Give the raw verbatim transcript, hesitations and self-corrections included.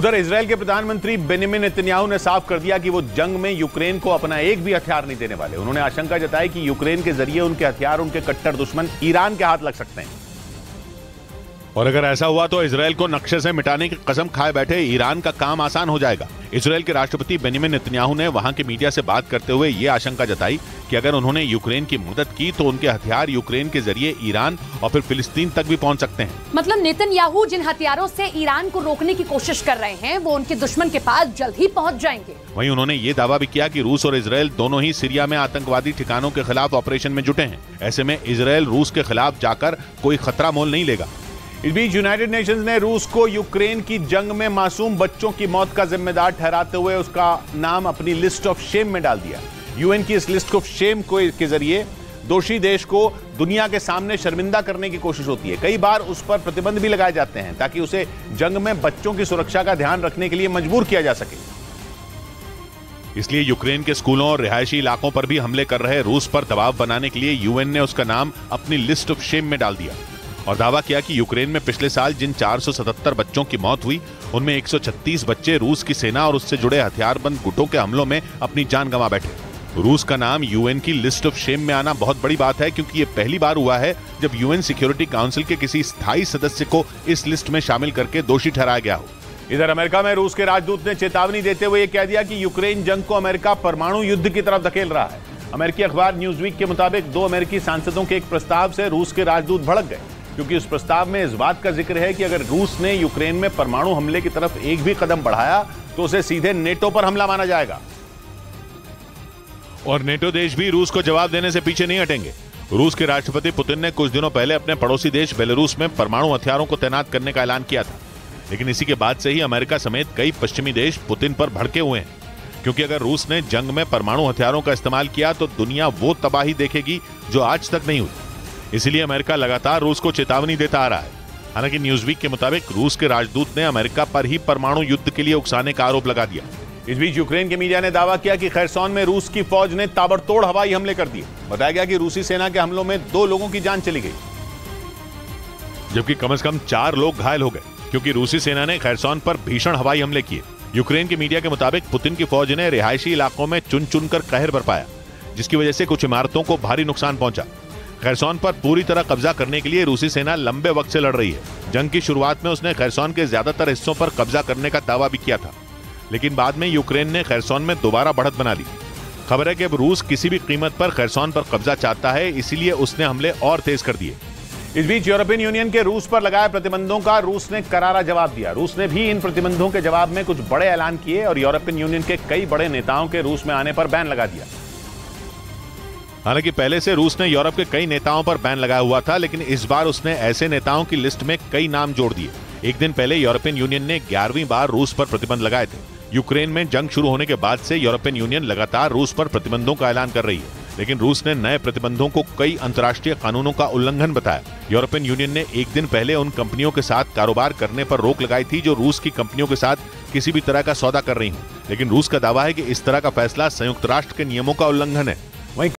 उधर इजरायल के प्रधानमंत्री बेन्यामिन नेतनयाहू ने साफ कर दिया कि वो जंग में यूक्रेन को अपना एक भी हथियार नहीं देने वाले। उन्होंने आशंका जताई कि यूक्रेन के जरिए उनके हथियार उनके कट्टर दुश्मन ईरान के हाथ लग सकते हैं, और अगर ऐसा हुआ तो इजरायल को नक्शे से मिटाने की कसम खाए बैठे ईरान का काम आसान हो जाएगा। इजरायल के राष्ट्रपति बेन्यामिन नेतनयाहू ने वहां के मीडिया से बात करते हुए ये आशंका जताई कि अगर उन्होंने यूक्रेन की मदद की तो उनके हथियार यूक्रेन के जरिए ईरान और फिर फिलिस्तीन तक भी पहुंच सकते हैं। मतलब नेतनयाहू जिन हथियारों से ईरान को रोकने की कोशिश कर रहे हैं वो उनके दुश्मन के पास जल्द ही पहुँच जाएंगे। वहीं उन्होंने ये दावा भी किया कि रूस और इजरायल दोनों ही सीरिया में आतंकवादी ठिकानों के खिलाफ ऑपरेशन में जुटे हैं। ऐसे में इजरायल रूस के खिलाफ जाकर कोई खतरा मोल नहीं लेगा। इस बीच यूनाइटेड नेशंस ने रूस को यूक्रेन की जंग में मासूम बच्चों की मौत का जिम्मेदार ठहराते हुए उसका नाम अपनी लिस्ट ऑफ शेम में डाल दिया। यूएन की इस लिस्ट ऑफ शेम को के जरिए दोषी देश को दुनिया के सामने शर्मिंदा करने की कोशिश होती है। कई बार उस पर प्रतिबंध भी लगाए जाते हैं ताकि उसे जंग में बच्चों की सुरक्षा का ध्यान रखने के लिए मजबूर किया जा सके। इसलिए यूक्रेन के स्कूलों और रिहायशी इलाकों पर भी हमले कर रहे रूस पर दबाव बनाने के लिए यूएन ने उसका नाम अपनी लिस्ट ऑफ शेम में डाल दिया और दावा किया कि यूक्रेन में पिछले साल जिन चार सौ सतहत्तर बच्चों की मौत हुई उनमें एक सौ छत्तीस बच्चे रूस की सेना और उससे जुड़े हथियारबंद गुटों के हमलों में अपनी जान गंवा बैठे। रूस का नाम यूएन की लिस्ट ऑफ शेम में आना बहुत बड़ी बात है, क्योंकि ये पहली बार हुआ है जब यूएन सिक्योरिटी काउंसिल के किसी स्थायी सदस्य को इस लिस्ट में शामिल करके दोषी ठहराया गया हो। इधर अमेरिका में रूस के राजदूत ने चेतावनी देते हुए यह कह दिया कि यूक्रेन जंग को अमेरिका परमाणु युद्ध की तरफ धकेल रहा है। अमेरिकी अखबार न्यूज वीक के मुताबिक दो अमेरिकी सांसदों के एक प्रस्ताव से रूस के राजदूत भड़क गए, क्योंकि उस प्रस्ताव में इस बात का जिक्र है कि अगर रूस ने यूक्रेन में परमाणु हमले की तरफ एक भी कदम बढ़ाया तो उसे सीधे नेटो पर हमला माना जाएगा, और नेटो देश भी रूस को जवाब देने से पीछे नहीं हटेंगे। रूस के राष्ट्रपति पुतिन ने कुछ दिनों पहले अपने पड़ोसी देश बेलारूस में परमाणु हथियारों को तैनात करने का ऐलान किया था, लेकिन इसी के बाद से ही अमेरिका समेत कई पश्चिमी देश पुतिन पर भड़के हुए हैं, क्योंकि अगर रूस ने जंग में परमाणु हथियारों का इस्तेमाल किया तो दुनिया वो तबाही देखेगी जो आज तक नहीं हुई। इसलिए अमेरिका लगातार रूस को चेतावनी देता आ रहा है। हालांकि न्यूज़वीक के मुताबिक रूस के राजदूत ने अमेरिका पर ही परमाणु युद्ध के लिए उकसाने का आरोप लगा दिया। इस बीच यूक्रेन के मीडिया ने दावा किया कि खेरसॉन में रूस की फौज ने ताबड़तोड़ हवाई हमले कर दिए। बताया गया कि रूसी सेना के हमलों में दो लोगों की जान चली गई, जबकि कम से कम चार लोग घायल हो गए, क्योंकि रूसी सेना ने खेरसॉन पर भीषण हवाई हमले किए। यूक्रेन के मीडिया के मुताबिक पुतिन की फौज ने रिहायशी इलाकों में चुन चुन कर कहर बरपाया, जिसकी वजह से कुछ इमारतों को भारी नुकसान पहुंचा। खेरसॉन पर पूरी तरह कब्जा करने के लिए रूसी सेना लंबे वक्त से लड़ रही है। जंग की शुरुआत में उसने खेरसॉन के ज्यादातर हिस्सों पर कब्जा करने का दावा भी किया था, लेकिन बाद में यूक्रेन ने खेरसॉन में दोबारा बढ़त बना ली। खबर है कि अब रूस किसी भी कीमत पर खेरसॉन पर कब्जा चाहता है, इसीलिए उसने हमले और तेज कर दिए। इस बीच यूरोपियन यूनियन के रूस पर लगाए प्रतिबंधों का रूस ने करारा जवाब दिया। रूस ने भी इन प्रतिबंधों के जवाब में कुछ बड़े ऐलान किए और यूरोपियन यूनियन के कई बड़े नेताओं के रूस में आने पर बैन लगा दिया। हालांकि पहले से रूस ने यूरोप के कई नेताओं पर बैन लगाया हुआ था, लेकिन इस बार उसने ऐसे नेताओं की लिस्ट में कई नाम जोड़ दिए। एक दिन पहले यूरोपियन यूनियन ने ग्यारहवीं बार रूस पर प्रतिबंध लगाए थे। यूक्रेन में जंग शुरू होने के बाद से यूरोपियन यूनियन लगातार रूस पर प्रतिबंधों का ऐलान कर रही है, लेकिन रूस ने नए प्रतिबंधों को कई अंतर्राष्ट्रीय कानूनों का उल्लंघन बताया। यूरोपियन यूनियन ने एक दिन पहले उन कंपनियों के साथ कारोबार करने पर रोक लगाई थी जो रूस की कंपनियों के साथ किसी भी तरह का सौदा कर रही हूँ, लेकिन रूस का दावा है कि इस तरह का फैसला संयुक्त राष्ट्र के नियमों का उल्लंघन है।